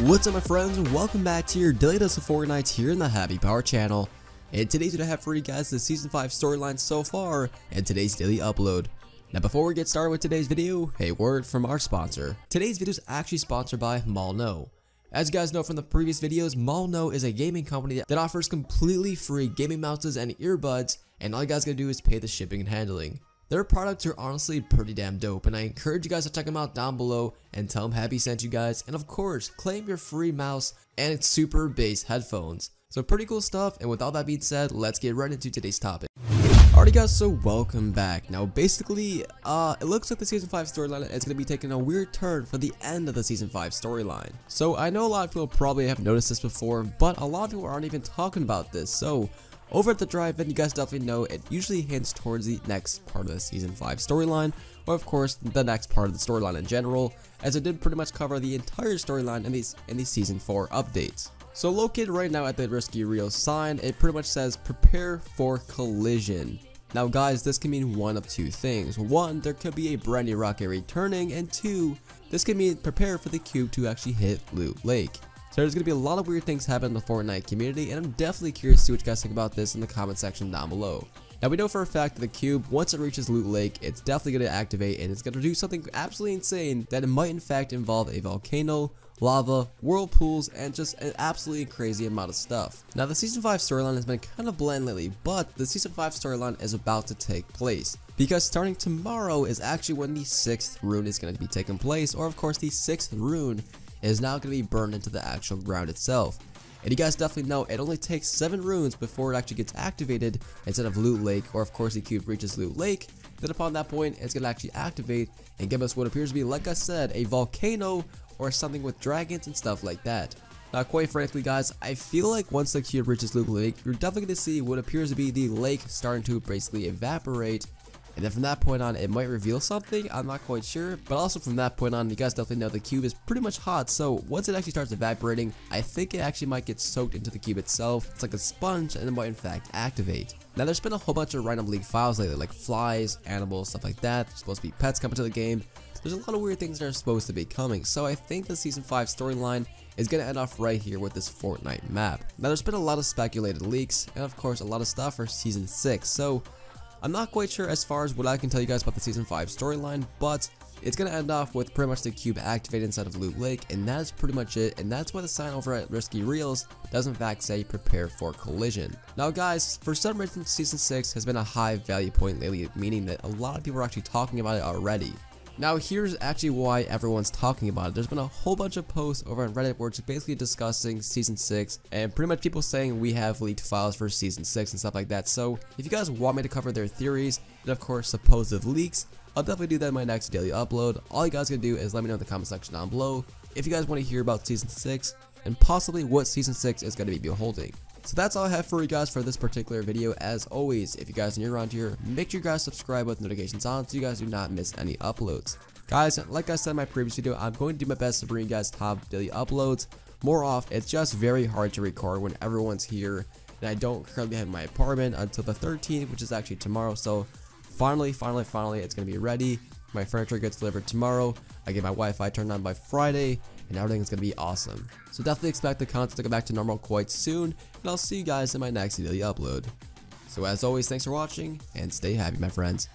What's up, my friends? Welcome back to your daily dose of Fortnite here in the Happy Power channel. And today's what I have for you guys is the Season 5 storyline so far and today's daily upload. Now before we get started with today's video, a word from our sponsor. Today's video is actually sponsored by Molno. As you guys know from the previous videos, Mallno is a gaming company that offers completely free gaming mouses and earbuds, and all you guys gotta do is pay the shipping and handling. Their products are honestly pretty damn dope, and I encourage you guys to check them out down below and tell them Happy sent you guys, and of course, claim your free mouse and its super bass headphones. So pretty cool stuff, and with all that being said, let's get right into today's topic. Alrighty guys, so welcome back. Now basically, it looks like the Season 5 storyline is going to be taking a weird turn for the end of the Season 5 storyline. So I know a lot of people probably have noticed this before, but a lot of people aren't even talking about this. So over at the drive-in, you guys definitely know it usually hints towards the next part of the Season 5 storyline, or of course the next part of the storyline in general, as it did pretty much cover the entire storyline in the Season 4 updates. So located right now at the Risky Reels sign, it pretty much says Prepare for Collision. Now guys, this can mean one of two things. One, there could be a brand new rocket returning, and two, this could mean prepare for the Cube to actually hit Loot Lake. So there's going to be a lot of weird things happening in the Fortnite community, and I'm definitely curious to see what you guys think about this in the comment section down below. Now we know for a fact that the Cube, once it reaches Loot Lake, it's definitely going to activate, and it's going to do something absolutely insane that it might in fact involve a volcano, lava, whirlpools, and just an absolutely crazy amount of stuff. Now the Season 5 storyline has been kind of bland lately, but the Season 5 storyline is about to take place, because starting tomorrow is actually when the 6th rune is going to be taking place, or of course the 6th rune is now going to be burned into the actual ground itself. And you guys definitely know it only takes 7 runes before it actually gets activated instead of Loot Lake, or of course the Cube reaches Loot Lake. Then upon that point, it's going to actually activate and give us what appears to be, like I said, a volcano or something with dragons and stuff like that. Now quite frankly guys, I feel like once the Cube reaches Loot Lake, you're definitely going to see what appears to be the lake starting to basically evaporate. And then from that point on, it might reveal something, I'm not quite sure. But also from that point on, you guys definitely know the Cube is pretty much hot. So once it actually starts evaporating, I think it actually might get soaked into the Cube itself. It's like a sponge, and it might in fact activate. Now there's been a whole bunch of random leaked files lately, like flies, animals, stuff like that. There's supposed to be pets coming to the game. There's a lot of weird things that are supposed to be coming. So I think the Season 5 storyline is going to end off right here with this Fortnite map. Now there's been a lot of speculated leaks, and of course a lot of stuff for Season 6. So I'm not quite sure as far as what I can tell you guys about the Season 5 storyline, but it's going to end off with pretty much the Cube activated inside of Loot Lake, and that is pretty much it, and that's why the sign over at Risky Reels does in fact say Prepare for Collision. Now guys, for some reason Season 6 has been a high value point lately, meaning that a lot of people are actually talking about it already. Now here's actually why everyone's talking about it. There's been a whole bunch of posts over on Reddit where it's basically discussing Season 6 and pretty much people saying we have leaked files for Season 6 and stuff like that. So if you guys want me to cover their theories and of course supposed leaks, I'll definitely do that in my next daily upload. All you guys can do is let me know in the comment section down below if you guys want to hear about Season 6 and possibly what Season 6 is going to be beholding. So that's all I have for you guys for this particular video. As always, if you guys are new around here, make sure you guys subscribe with notifications on so you guys do not miss any uploads. Guys, like I said in my previous video, I'm going to do my best to bring you guys top daily uploads more often. It's just very hard to record when everyone's here, and I don't currently have my apartment until the 13th, which is actually tomorrow. So finally, it's going to be ready. My furniture gets delivered tomorrow. I get my Wi-Fi turned on by Friday, and everything's going to be awesome. So definitely expect the content to go back to normal quite soon, and I'll see you guys in my next daily upload. So as always, thanks for watching, and stay happy, my friends.